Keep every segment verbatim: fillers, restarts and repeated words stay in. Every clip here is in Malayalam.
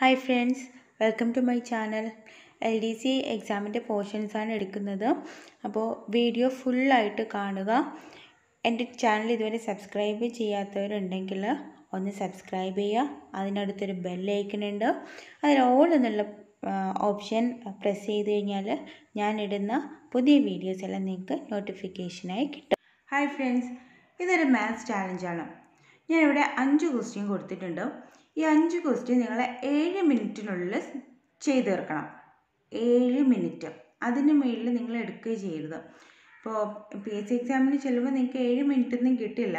Hi friends welcome to my channel L D C എക്സാമിന്റെ പോർഷൻസ് ആണ് എടുക്കുന്നത് അപ്പോൾ വീഡിയോ ഫുൾ ആയിട്ട് കാണുക എൻ്റെ ചാനൽ ഇതുവരെ സബ്സ്ക്രൈബ് ചെയ്യാത്തവരുണ്ടെങ്കിൽ ഒന്ന് സബ്സ്ക്രൈബ് ചെയ്യുക അതിനടുത്ത് ഒരു ബെൽ ഐക്കൺ ഉണ്ട് അതിൽ ഓൾ എന്നുള്ള ഓപ്ഷൻ പ്രസ് ചെയ്തു കഴിഞ്ഞാൽ ഞാൻ ഇടുന്ന പുതിയ വീഡിയോസ് എല്ലാം നിങ്ങൾക്ക് നോട്ടിഫിക്കേഷൻ ആയി കിട്ടും ഹായ് ഫ്രണ്ട്സ് ഇതൊരു മാത്സ് ചാലഞ്ച് ആണ് ഞാൻ ഇവിടെ അഞ്ച് ക്വസ്റ്റ്യൻ കൊടുത്തിട്ടുണ്ട് ഈ അഞ്ച് ക്വസ്റ്റ്യൻ നിങ്ങൾ ഏഴ് മിനിറ്റിനുള്ളിൽ ചെയ്തു തീർക്കണം ഏഴ് മിനിറ്റ് അതിനു മുകളിൽ നിങ്ങൾ എടുക്കുകയും ചെയ്യരുത് അപ്പോൾ പി എസ് സി എക്സാമിന് ചിലപ്പോൾ നിങ്ങൾക്ക് ഏഴ് മിനിറ്റ് ഒന്നും കിട്ടില്ല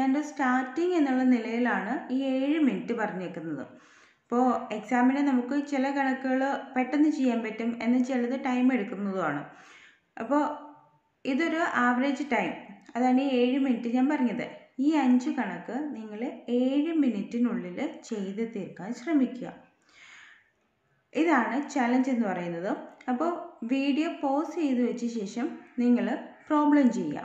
ഞാൻ സ്റ്റാർട്ടിങ് എന്നുള്ള നിലയിലാണ് ഈ ഏഴ് മിനിറ്റ് പറഞ്ഞേക്കുന്നത് അപ്പോൾ എക്സാമിന് നമുക്ക് ചില കണക്കുകൾ പെട്ടെന്ന് ചെയ്യാൻ പറ്റും എന്ന് ചിലത് ടൈം എടുക്കുന്നതുമാണ് അപ്പോൾ ഇതൊരു ആവറേജ് ടൈം അതാണ് ഈ ഏഴ് മിനിറ്റ് ഞാൻ പറഞ്ഞത് ഈ അഞ്ച് കണക്ക് നിങ്ങൾ ഏഴ് മിനിറ്റിനുള്ളിൽ ചെയ്തു തീർക്കാൻ ശ്രമിക്കുക ഇതാണ് ചലഞ്ച് എന്ന് പറയുന്നത് അപ്പോൾ വീഡിയോ പോസ് ചെയ്തു വെച്ച ശേഷം നിങ്ങൾ പ്രോബ്ലം ചെയ്യുക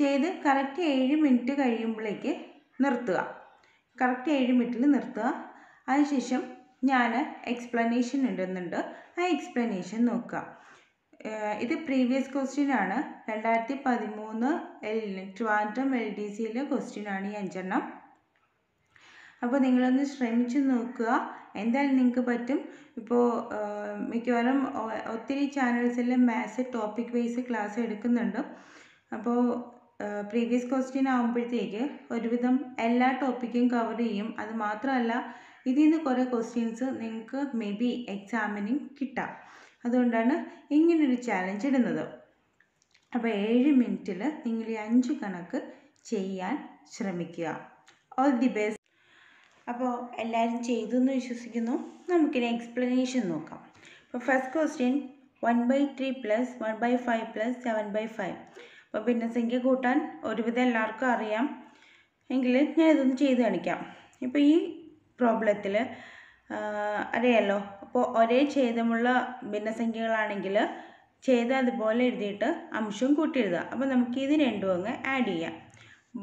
ചെയ്ത് കറക്റ്റ് ഏഴ് മിനിറ്റ് കഴിയുമ്പോഴേക്ക് നിർത്തുക കറക്റ്റ് ഏഴ് മിനിറ്റിൽ നിർത്തുക അതിനുശേഷം ഞാൻ എക്സ്പ്ലനേഷൻ ഇടുന്നുണ്ട് ആ എക്സ്പ്ലനേഷൻ നോക്കുക ഇത് പ്രീവിയസ് ക്വസ്റ്റ്യൻ ആണ് രണ്ടായിരത്തി പതിമൂന്ന് എൽ ട്രിവാൻഡ്രം എൽ ഡി സിയിലെ ക്വസ്റ്റ്യൻ ആണ് ഈ അഞ്ചെണ്ണം അപ്പോൾ നിങ്ങളൊന്ന് ശ്രമിച്ചു നോക്കുക എന്തായാലും നിങ്ങൾക്ക് പറ്റും ഇപ്പോൾ മിക്കവാറും ഒത്തിരി ചാനൽസിൽ മാത്സ് ടോപ്പിക് വൈസ് ക്ലാസ് എടുക്കുന്നുണ്ട് അപ്പോൾ പ്രീവിയസ് ക്വസ്റ്റ്യൻ ആകുമ്പോഴത്തേക്ക് ഒരുവിധം എല്ലാ ടോപ്പിക്കും കവർ ചെയ്യും അത് മാത്രമല്ല ഇതിൽ നിന്ന് കുറേ ക്വസ്റ്റ്യൻസ് നിങ്ങൾക്ക് മേ ബി എക്സാമിന് കിട്ടാം അതുകൊണ്ടാണ് ഇങ്ങനൊരു ചാലഞ്ച് ഇടുന്നത് അപ്പോൾ ഏഴ് മിനിറ്റിൽ നിങ്ങൾ ഈ അഞ്ച് കണക്ക് ചെയ്യാൻ ശ്രമിക്കുക ഓൾ ദി ബെസ്റ്റ് അപ്പോൾ എല്ലാവരും ചെയ്തു എന്ന് വിശ്വസിക്കുന്നു നമുക്കിനി എക്സ്പ്ലനേഷൻ നോക്കാം അപ്പോൾ first question one by three plus one by five plus seven by five അപ്പോൾ ഭിന്നസംഖ്യ കൂട്ടാൻ ഒരുവിധം എല്ലാവർക്കും അറിയാം എങ്കിൽ ഞാൻ ഇതൊന്ന് ചെയ്ത് കാണിക്കാം ഇപ്പോൾ ഈ പ്രോബ്ലത്തിൽ അറിയാമല്ലോ അപ്പോൾ ഒരേ ഛേദമുള്ള ഭിന്നസംഖ്യകളാണെങ്കിൽ ഛേദം അതുപോലെ എഴുതിയിട്ട് അംശവും കൂട്ടിയെഴുതുക അപ്പോൾ നമുക്ക് ഇത് രണ്ടും അങ്ങ് ആഡ് ചെയ്യാം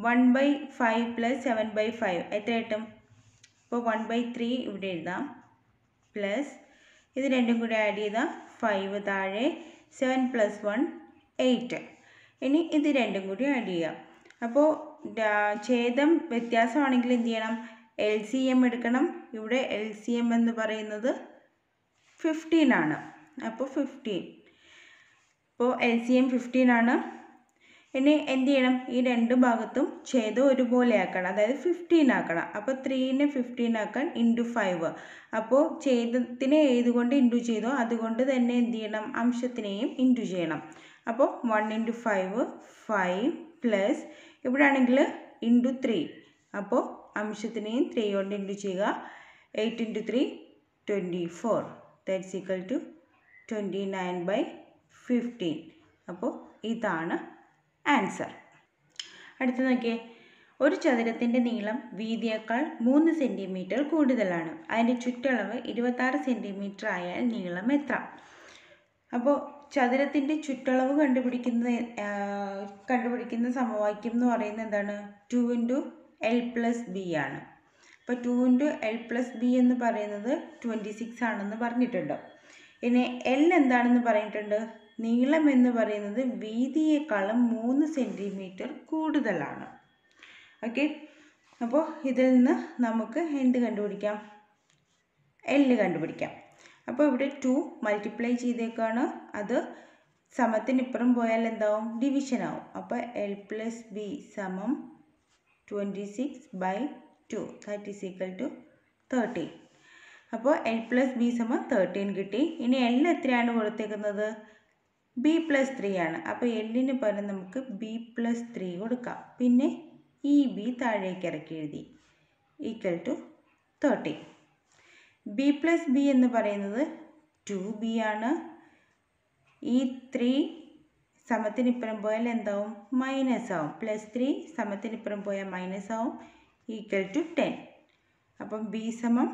one by five plus seven by five എത്ര കിട്ടും ഇപ്പോൾ വൺ ബൈ ത്രീ ഇവിടെ എഴുതാം പ്ലസ് ഇത് രണ്ടും കൂടി ആഡ് ചെയ്താൽ ഫൈവ് താഴെ സെവൻ പ്ലസ് വൺ എയ്റ്റ് ഇനി ഇത് രണ്ടും കൂടി ആഡ് ചെയ്യാം അപ്പോൾ ഛേദം വ്യത്യാസമാണെങ്കിൽ എന്ത് ചെയ്യണം എൽ സി എം എടുക്കണം ഇവിടെ എൽ സി എം എന്ന് പറയുന്നത് ഫിഫ്റ്റീൻ ആണ് അപ്പോൾ ഫിഫ്റ്റീൻ അപ്പോൾ എൽ സി എം ഫിഫ്റ്റീൻ ആണ് ഇനി എന്ത് ചെയ്യണം ഈ രണ്ട് ഭാഗത്തും ഛേദം ഒരുപോലെ ആക്കണം അതായത് ഫിഫ്റ്റീൻ ആക്കണം അപ്പോൾ ത്രീനെ ഫിഫ്റ്റീൻ ആക്കാൻ ഇൻറ്റു ഫൈവ് അപ്പോൾ ഛേദത്തിനെ ഏതുകൊണ്ട് ഇൻറ്റു ചെയ്തോ അതുകൊണ്ട് തന്നെ എന്ത് ചെയ്യണം അംശത്തിനെയും ഇൻറ്റു ചെയ്യണം അപ്പോൾ one into five five plus ഇവിടെ ആണെങ്കിൽ ഇൻറ്റു ത്രീ അപ്പോൾ അംശത്തിനെയും ത്രീ കൊണ്ട് ഇൻറ്റു ചെയ്യുക eight into three twenty four that's equal to twenty nine by fifteen അപ്പോൾ ഇതാണ് ആൻസർ അടുത്ത നോക്കിയേ ഒരു ചതുരത്തിൻ്റെ നീളം വീതിയേക്കാൾ മൂന്ന് സെൻറ്റിമീറ്റർ കൂടുതലാണ് അതിൻ്റെ ചുറ്റളവ് ഇരുപത്താറ് സെൻറ്റിമീറ്റർ ആയാൽ നീളം എത്ര അപ്പോൾ ചതുരത്തിൻ്റെ ചുറ്റളവ് കണ്ടുപിടിക്കുന്ന കണ്ടുപിടിക്കുന്ന സമവാക്യം എന്ന് പറയുന്നത് എന്താണ് two into L plus B ആണ് അപ്പോൾ two into L plus B എന്ന് പറയുന്നത് ട്വൻറ്റി സിക്സ് ആണെന്ന് പറഞ്ഞിട്ടുണ്ട് ഇനി എൽ എന്താണെന്ന് പറഞ്ഞിട്ടുണ്ട് നീളം എന്ന് പറയുന്നത് വീതിയേക്കാളും മൂന്ന് സെൻറ്റിമീറ്റർ കൂടുതലാണ് ഓക്കെ അപ്പോൾ ഇതിൽ നിന്ന് നമുക്ക് എന്ത് കണ്ടുപിടിക്കാം എൽ കണ്ടുപിടിക്കാം അപ്പോൾ ഇവിടെ ടു മൾട്ടിപ്ലൈ ചെയ്തേക്കാണ് അത് സമത്തിനിപ്പുറം പോയാൽ എന്താവും ഡിവിഷനാവും അപ്പോൾ എൽ പ്ലസ് ബി സമം twenty six by two that is equal to thirteen അപ്പോൾ എൽ പ്ലസ് ബി സമം തേർട്ടീൻ കിട്ടി ഇനി എൽ എത്രയാണ് കൊടുത്തേക്കുന്നത് ബി പ്ലസ് ത്രീ ആണ് അപ്പോൾ എല്ലിന് പകരം നമുക്ക് ബി പ്ലസ് ത്രീ കൊടുക്കാം പിന്നെ ഇ ബി താഴേക്ക് ഇറക്കി എഴുതി equal to thirteen B plus B എന്ന് പറയുന്നത് ടു ബി ആണ് ഈ ത്രീ സമത്തിനിപ്പുറം പോയാൽ എന്താവും മൈനസ് ആവും പ്ലസ് ത്രീ സമത്തിനിപ്പുറം പോയാൽ മൈനസ് ആവും ഈക്വൽ ടു ടെൻ അപ്പം ബി സമം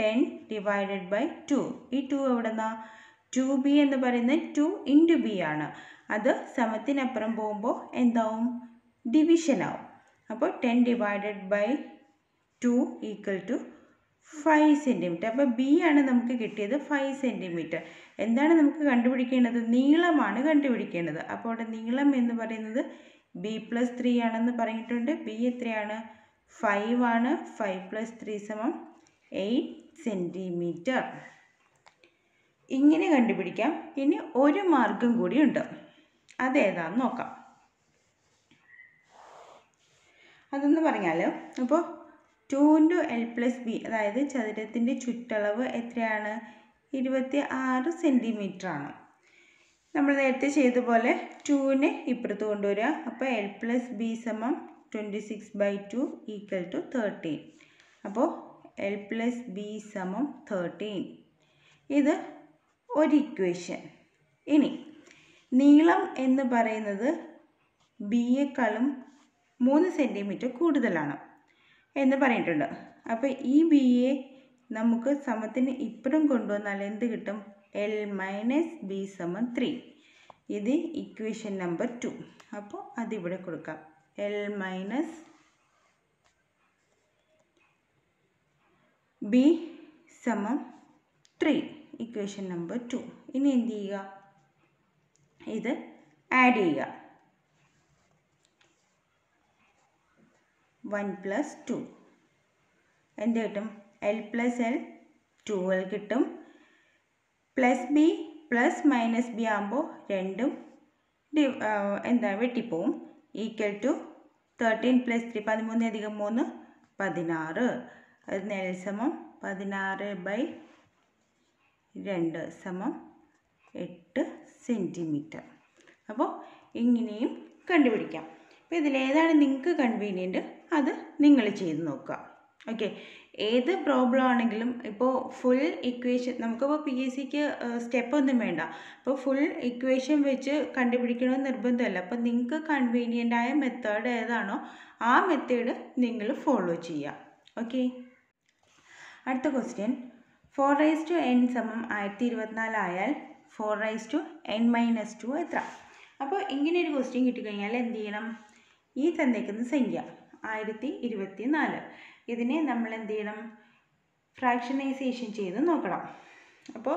ടെൻ ഡിവൈഡഡ് ബൈ ടു ഈ ടു എവിടെന്നാ ടു ബി എന്ന് പറയുന്നത് ടു ഇൻറ്റു ബി ആണ് അത് സമത്തിനപ്പുറം പോകുമ്പോൾ എന്താവും ഡിവിഷനാവും അപ്പോൾ ten divided by two equal to five centimetre अब बी ആണ് നമുക്ക് കിട്ടിയത് फाइव സെന്റിമീറ്റർ എന്താണ് നമുക്ക് കണ്ടുപിടിക്കേണ്ടത് നീളമാണ് കണ്ടുപിടിക്കേണ്ടത് അപ്പോൾ നീളം എന്ന് പറയുന്നത് b plus थ्री ആണെന്ന് പറഞ്ഞിട്ടുണ്ട് b എത്രയാണ് फाइव ആണ് five plus three = eight centimetre ഇങ്ങനെ കണ്ടുപിടിക്കാം ഇനി ഒരു മാർഗ്ഗം കൂടിയുണ്ട് അതേതാണെന്ന് നോക്കാം അതെന്ന് പറഞ്ഞാൽ അപ്പോൾ two into L plus B अब चतुरत्तिन्टे चुट्टलव एत्रयानु इरुपत्तियारु सेंटीमीटर आण नम्मल नेरत्ते चेय्ത पोले टू ने इप्पुറത്ത് കൊണ്ടുവരിക അപ്പോൾ एल प्लस बी समम twenty six by two equal to thirteen അപ്പോൾ एल प्लस बी समम थर्टीन ഇത് ഒരു ഇക്വേഷൻ ഇനി നീളം എന്ന് പറയുന്നത് b യേക്കാളും थ्री സെന്റിമീറ്റർ കൂടുതലാണ് अब ई बी ए नमुक समत्तिन इप्पुरम कोंडुवन्नाल एंत किट्टुम एल माइनस बी समम थ्री इति इक्वेशन नंबर टू अब अदि इविडे कोडुक्काम एल माइनस बी समम थ्री इक्वेशन नंबर टू इनि एंत चेय्युक इति आड चेय्युक one plus two and L plus L twelve किट्टुम plus B plus minus B आम्बो रेंडुम एंदा वेट्टिपोवुम equal to thirteen plus three thirteen अधिकम थ्री सिक्सटीन अदिन एल समम सिक्सटीन बाय टू समम एट सेंटीमीटर अब इंगेनेयम कंडुपिडिक्काम अब ഇതിലേതാണ് നിങ്ങൾക്ക് കൺവീനിയന്റ് അത് നിങ്ങൾ ചെയ്തു നോക്കുക ഓക്കേ ഏത് പ്രോബ്ലം ആണെങ്കിലും ഇപ്പോൾ ഫുൾ ഇക്വേഷൻ നമുക്കിപ്പോൾ പിഎസ്സി ക്ക് സ്റ്റെപ്പ് ഒന്നും വേണ്ട അപ്പോൾ ഫുൾ ഇക്വേഷൻ വെച്ച് കണ്ടുപിടിക്കണമെന്ന് നിർബന്ധമില്ല അപ്പോൾ നിങ്ങൾക്ക് കൺവീനിയന്റ് ആയ മെത്തേഡ് ഏതാണോ ആ മെത്തേഡ് നിങ്ങൾ ഫോളോ ചെയ്യുക ഓക്കേ അടുത്ത ക്വസ്റ്റ്യൻ फोर n സമം वन थाउज़ेंड ट्वेंटी फोर ആയാൽ फोर n माइनस टू എത്ര അപ്പോൾ ഇങ്ങനെ ഒരു ക്വസ്റ്റ്യൻ കിട്ടി കഴിഞ്ഞാൽ എന്ത് ചെയ്യണം ई तंदेक्कुन्न संख्य आयरत्ति इरुपत्तिनालु इतिने नम्मल एंत चेय्यणम फ्राक्षनैसेशन चेय्त नोक्कणम अप्पोल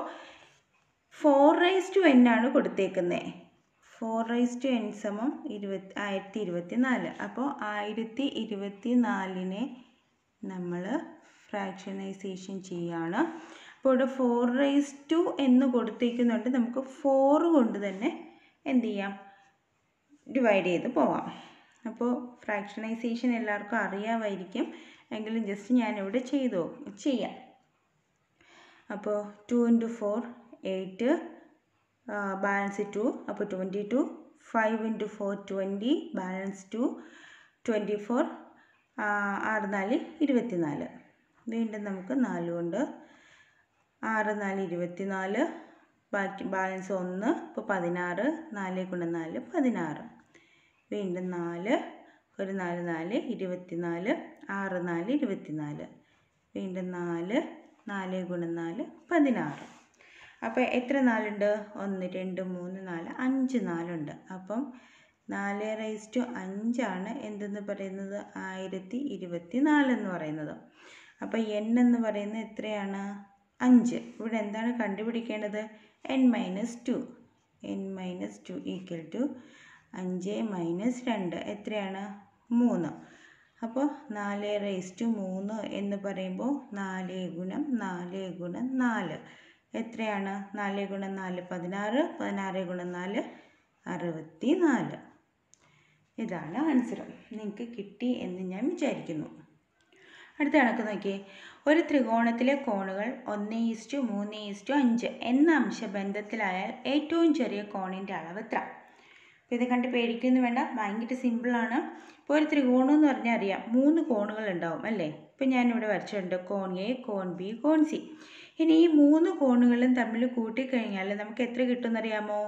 फोर n आण कोडुत्तेक्कुन्नत फोर n समम वन थाउज़ेंड ट्वेंटी फोर अप्पोल वन थाउज़ेंड ट्वेंटी फोर ने नम्मल फ्राक्षनैसेशन चेय्याण अप्पोल इवडे फोर एन्नु कोडुत्तेक्कुन्नोंड नमुक्क फोर कोंड तन्ने एंत चेय्याम डिवाइड चेय्त पोवाम അപ്പോൾ ഫ്രാക്ഷനൈസേഷൻ എല്ലാവർക്കും അറിയാവായിരിക്കും എങ്കിലും ജസ്റ്റ് ഞാൻ ഇവിടെ ചെയ്തു ചെയ്യാം അപ്പോൾ two into four eight balance two അപ്പോൾ twenty two five into four twenty balance two twenty four six four twenty four വീണ്ടും നമുക്ക് फोर കൊണ്ട് सिक्स फोर ट्वेंटी फोर ബാക്കി ബാലൻസ് वन അപ്പോൾ सिक्सटीन फोर കൊണ്ട് फोर सिक्सटीन വീണ്ടും നാല് ഒരു നാല് നാല് ഇരുപത്തിനാല് ആറ് നാല് ഇരുപത്തിനാല് വീണ്ടും നാല് നാല് ഗുണം നാല് പതിനാറ് അപ്പോൾ എത്ര നാല് ഉണ്ട് ഒന്ന് രണ്ട് മൂന്ന് നാല് അഞ്ച് നാല് ഉണ്ട് അപ്പം फोर रेज़्ड टू फाइव ആണ് എന്തെന്ന് പറയുന്നത് वन थाउज़ेंड ट्वेंटी फोर എന്ന് പറയുന്നത് അപ്പോൾ n എന്ന് പറയുന്നത് എത്രയാണ് फाइव ഇവിടെ എന്താണ് കണ്ടുപിടിക്കേണ്ടത് n minus two n minus two equal to अंजे माइनस രണ്ട് എത്രയാണ് മൂന്ന് അപ്പോൾ फोर रेज़्ड टू थ्री എന്ന് പറയുമ്പോൾ फोर ഗുണം फोर ഗുണം फोर എത്രയാണ് फोर ഗുണം फोर सिक्सटीन सिक्सटीन ഗുണം फोर सिक्सटी फोर ഇതാണ് ആൻസർ നിങ്ങൾക്ക് കിട്ടി എന്ന് ഞാൻ വിചാരിക്കുന്നു അടുത്ത കണക്ക് നോക്കിയേ ഒരു ത്രികോണത്തിലെ കോണുകൾ one into three into five എന്ന അംശബന്ധത്തിലായാൽ ഏറ്റവും ചെറിയ കോണിന്റെ അളവ് എത്ര ഇത് കണ്ട് പേടിക്കൊന്നും വേണ്ട ഭയങ്കര സിമ്പിൾ ആണ് ഇപ്പോൾ ഒരു ത്രികോണം എന്ന് പറഞ്ഞാൽ അറിയാം മൂന്ന് കോണുകൾ ഉണ്ടാവും അല്ലേ ഇപ്പോൾ ഞാൻ ഇവിടെ വരച്ചിട്ടുണ്ട് കോൺ എ കോൺ ബി കോൺ സി ഇനി ഈ മൂന്ന് കോണുകളും തമ്മിൽ കൂട്ടി കഴിഞ്ഞാൽ നമുക്ക് എത്ര കിട്ടുമെന്ന് അറിയാമോ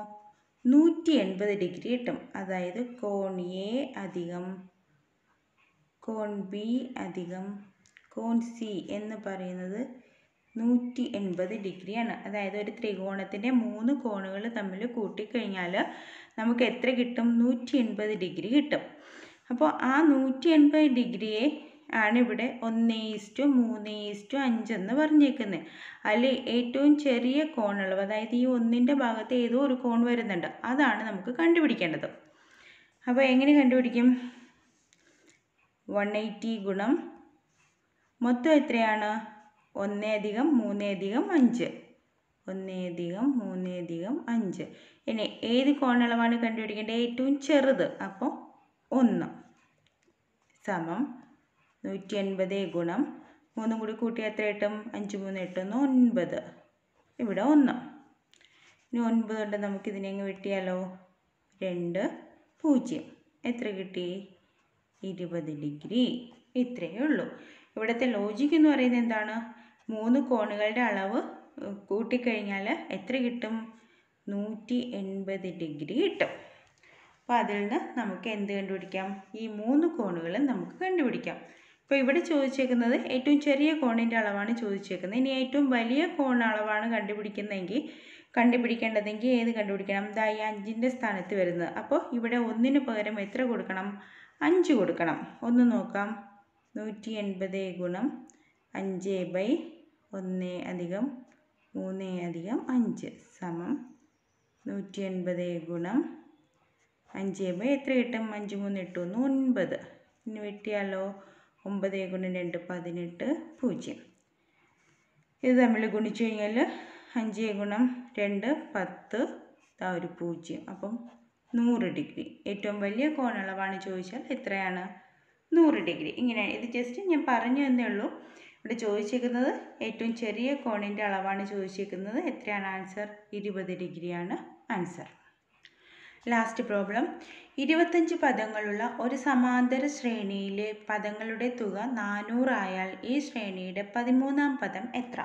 वन एटी ഡിഗ്രി കിട്ടും അതായത് കോൺ എ അധികം കോൺ ബി അധികം കോൺ സി എന്ന് പറയുന്നത് वन एटी ഡിഗ്രി ആണ് അതായത് ഒരു ത്രികോണത്തിന്റെ മൂന്ന് കോണുകൾ തമ്മിൽ കൂട്ടി കഴിഞ്ഞാൽ നമുക്ക് എത്ര കിട്ടും वन एटी ഡിഗ്രി കിട്ടും അപ്പോൾ ആ वन एटी ഡിഗ്രിയെ ആണിവിടെ ഒന്ന് ഈസ്റ്റു മൂന്ന് ഈസ്റ്റു അഞ്ച് എന്ന് പറഞ്ഞിരിക്കുന്നത്. അതിൽ ഏറ്റവും ചെറിയ കോണുള്ളത്, അതായത് ഈ ഒന്നിൻ്റെ ഭാഗത്ത് ഏതോ ഒരു കോൺ വരുന്നുണ്ട്, അതാണ് നമുക്ക് കണ്ടുപിടിക്കേണ്ടത്. അപ്പോൾ എങ്ങനെ കണ്ടുപിടിക്കും? വൺ എയ്റ്റി ഗുണം മൊത്തം എത്രയാണ്? ഒന്ന് അധികം മൂന്ന് അധികം അഞ്ച്, ഒന്ന് അധികം മൂന്ന് അധികം അഞ്ച്. ഇനി ഏത് കോണളവാണ് കണ്ടുപിടിക്കേണ്ടത്? ഏറ്റവും ചെറുത്. അപ്പോൾ ഒന്ന് സമം നൂറ്റി എൺപത് ഗുണം മൂന്നും കൂടി കൂട്ടിയാൽ എത്ര കിട്ടും? അഞ്ച് മൂന്ന് എട്ടെന്ന് ഒൻപത്, ഇവിടെ ഒന്ന്. ഇനി ഒൻപത് കൊണ്ട് നമുക്കിതിനെ അങ്ങ് വെട്ടിയാലോ? രണ്ട് പൂജ്യം, എത്ര കിട്ടി? ഇരുപത് ഡിഗ്രി. ഇത്രയേ ഉള്ളൂ. ഇവിടുത്തെ ലോജിക്ക് എന്ന് പറയുന്നത് എന്താണ്? മൂന്ന് കോണുകളുടെ അളവ് കൂട്ടിക്കഴിഞ്ഞാൽ എത്ര കിട്ടും? നൂറ്റി എൺപത് ഡിഗ്രി കിട്ടും. അപ്പോൾ അതിൽ നിന്ന് നമുക്ക് എന്ത് കണ്ടുപിടിക്കാം? ഈ മൂന്ന് കോണുകളും നമുക്ക് കണ്ടുപിടിക്കാം. ഇപ്പോൾ ഇവിടെ ചോദിച്ചേക്കുന്നത് ഏറ്റവും ചെറിയ കോണിൻ്റെ അളവാണ് ചോദിച്ചേക്കുന്നത്. ഇനി ഏറ്റവും വലിയ കോൺ അളവാണ് കണ്ടുപിടിക്കുന്നതെങ്കിൽ കണ്ടുപിടിക്കേണ്ടതെങ്കിൽ ഏത് കണ്ടുപിടിക്കണം? ദാ ഈ അഞ്ചിൻ്റെ സ്ഥാനത്ത് വരുന്നത്. അപ്പോൾ ഇവിടെ ഒന്നിന് പകരം എത്ര കൊടുക്കണം? അഞ്ച് കൊടുക്കണം. ഒന്ന് നോക്കാം. നൂറ്റി എൺപത് ഗുണം അഞ്ച് ബൈ ഒന്ന് അധികം മൂന്ന് അധികം അഞ്ച് സമം നൂറ്റി എൺപത് ഗുണം അഞ്ച് ബൈ എത്ര കിട്ടും? അഞ്ച് മൂന്ന് എട്ട് ഒന്ന് ഒൻപത്. ഇനി വെട്ടിയാലോ? ഒമ്പത് ഗുണം രണ്ട് പതിനെട്ട് പൂജ്യം. ഇത് നമ്മൾ ഗുണിച്ചു കഴിഞ്ഞാൽ അഞ്ച് ഗുണം രണ്ട് പത്ത്, ആ ഒരു പൂജ്യം. അപ്പം നൂറ് ഡിഗ്രി. ഏറ്റവും വലിയ കോണളവാണ് ചോദിച്ചാൽ എത്രയാണ്? നൂറ് ഡിഗ്രി. ഇങ്ങനെയാണ്. ഇത് ജസ്റ്റ് ഞാൻ പറഞ്ഞു എന്നേ ഉള്ളൂ. ഇവിടെ ചോദിച്ചിരിക്കുന്നത് ഏറ്റവും ചെറിയ കോണിൻ്റെ അളവാണ് ചോദിച്ചിരിക്കുന്നത്. എത്രയാണ് ആൻസർ? ഇരുപത് ഡിഗ്രിയാണ് ആൻസർ. Last problem. ഇരുപത്തഞ്ച് പദങ്ങളുള്ള ഒരു സമാന്തര ശ്രേണിയിലെ പദങ്ങളുടെ തുക നാനൂറായാൽ ഈ ശ്രേണിയുടെ പതിമൂന്നാം പദം എത്ര?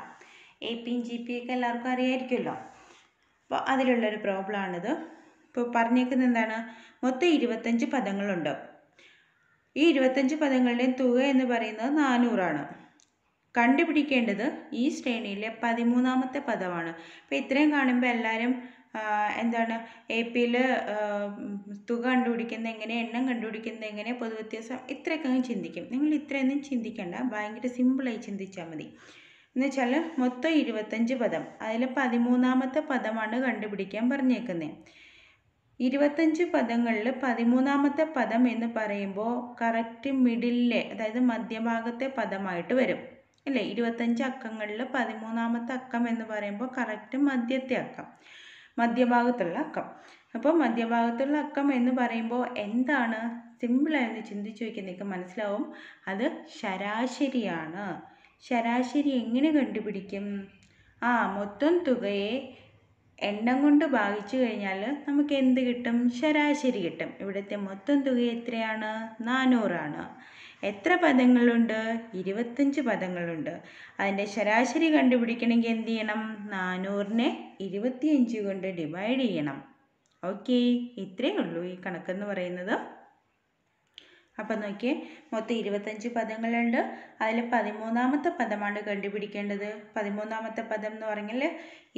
എ പിയും ജി പി ഒക്കെ എല്ലാവർക്കും അറിയാമായിരിക്കുമല്ലോ. അപ്പോൾ അതിലുള്ളൊരു പ്രോബ്ലമാണിത്. ഇപ്പോൾ പറഞ്ഞേക്കുന്നത് എന്താണ്? മൊത്തം ഇരുപത്തഞ്ച് പദങ്ങളുണ്ട്. ഈ ഇരുപത്തഞ്ച് പദങ്ങളുടെയും തുക എന്ന് പറയുന്നത് നാനൂറാണ്. കണ്ടുപിടിക്കേണ്ടത് ഈ ശ്രേണിയിലെ പതിമൂന്നാമത്തെ പദമാണ്. അപ്പോൾ ഇത്രയും കാണുമ്പോൾ എല്ലാവരും എന്താണ്, എ പിയിൽ തുക കണ്ടുപിടിക്കുന്നത് എങ്ങനെ, എണ്ണം കണ്ടുപിടിക്കുന്നത് എങ്ങനെ, പൊതുവ്യത്യാസം, ഇത്രയൊക്കെ ചിന്തിക്കും. നിങ്ങൾ ഇത്രയൊന്നും ചിന്തിക്കേണ്ട, ഭയങ്കര സിമ്പിളായി ചിന്തിച്ചാൽ മതി. എന്നുവെച്ചാൽ മൊത്തം ഇരുപത്തഞ്ച് പദം, അതിൽ പതിമൂന്നാമത്തെ പദമാണ് കണ്ടുപിടിക്കാൻ പറഞ്ഞേക്കുന്നത്. ഇരുപത്തഞ്ച് പദങ്ങളിൽ പതിമൂന്നാമത്തെ പദം എന്ന് പറയുമ്പോൾ കറക്റ്റ് മിഡിലെ, അതായത് മധ്യഭാഗത്തെ പദമായിട്ട് വരും അല്ലേ? ഇരുപത്തഞ്ച് അക്കങ്ങളിൽ പതിമൂന്നാമത്തെ അക്കം എന്ന് പറയുമ്പോൾ കറക്റ്റ് മധ്യത്തെ അക്കം, മധ്യഭാഗത്തുള്ള അക്കം. അപ്പോൾ മധ്യഭാഗത്തുള്ള അക്കം എന്ന് പറയുമ്പോൾ എന്താണ്? സിമ്പിളായെന്ന് ചിന്തിച്ച് നോക്കി നിങ്ങൾക്ക് മനസ്സിലാവും. അത് ശരാശരിയാണ്. ശരാശരി എങ്ങനെ കണ്ടുപിടിക്കും? ആ മൊത്തം തുകയെ എണ്ണം കൊണ്ട് ഭാഗിച്ചു കഴിഞ്ഞാൽ നമുക്ക് എന്ത് കിട്ടും? ശരാശരി കിട്ടും. ഇവിടുത്തെ മൊത്തം തുക എത്രയാണ്? നാനൂറാണ്. എത്ര പദങ്ങളുണ്ട്? ഇരുപത്തഞ്ച് പദങ്ങളുണ്ട്. അതിൻ്റെ ശരാശരി കണ്ടുപിടിക്കണമെങ്കിൽ എന്ത് ചെയ്യണം? നാനൂറിനെ ഇരുപത്തിയഞ്ച് കൊണ്ട് ഡിവൈഡ് ചെയ്യണം. ഓക്കെ, ഇത്രയേ ഉള്ളൂ ഈ കണക്കെന്ന് പറയുന്നത്. അപ്പം നോക്കിയേ, മൊത്തം ഇരുപത്തഞ്ച് പദങ്ങളുണ്ട്. അതിൽ പതിമൂന്നാമത്തെ പദമാണ് കണ്ടുപിടിക്കേണ്ടത്. പതിമൂന്നാമത്തെ പദം എന്ന് പറഞ്ഞാൽ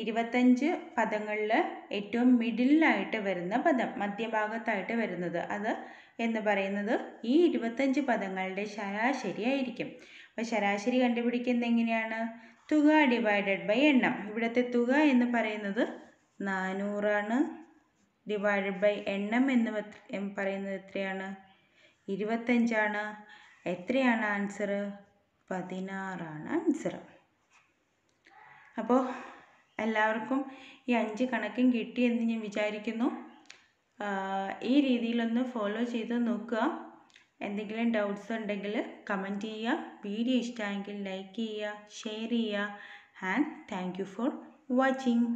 ഇരുപത്തഞ്ച് പദങ്ങളിൽ ഏറ്റവും മിഡിലായിട്ട് വരുന്ന പദം, മധ്യഭാഗത്തായിട്ട് വരുന്നത്, അത് എന്ന് പറയുന്നത് ഈ ഇരുപത്തഞ്ച് പദങ്ങളുടെ ശരാശരി ആയിരിക്കും. അപ്പോൾ ശരാശരി കണ്ടുപിടിക്കുന്നത് എങ്ങനെയാണ്? തുക ഡിവൈഡഡ് ബൈ എണ്ണം. ഇവിടുത്തെ തുക എന്ന് പറയുന്നത് നാനൂറാണ്. ഡിവൈഡഡ് ബൈ എണ്ണം എന്ന് പറയുന്നത് എത്രയാണ്? ഇരുപത്തഞ്ചാണ്. എത്രയാണ് ആൻസർ? പതിനാറാണ് ആൻസർ. അപ്പോൾ എല്ലാവർക്കും ഈ അഞ്ച് കണക്കും കിട്ടിയെന്ന് ഞാൻ വിചാരിക്കുന്നു. ഈ രീതിയിലൊന്ന് ഫോളോ ചെയ്ത് നോക്കുക. എന്തെങ്കിലും ഡൗട്ട്സ് ഉണ്ടെങ്കിൽ കമൻറ്റ് ചെയ്യുക. വീഡിയോ ഇഷ്ടമായെങ്കിൽ ലൈക്ക് ചെയ്യുക, ഷെയർ ചെയ്യുക. And thank you for watching.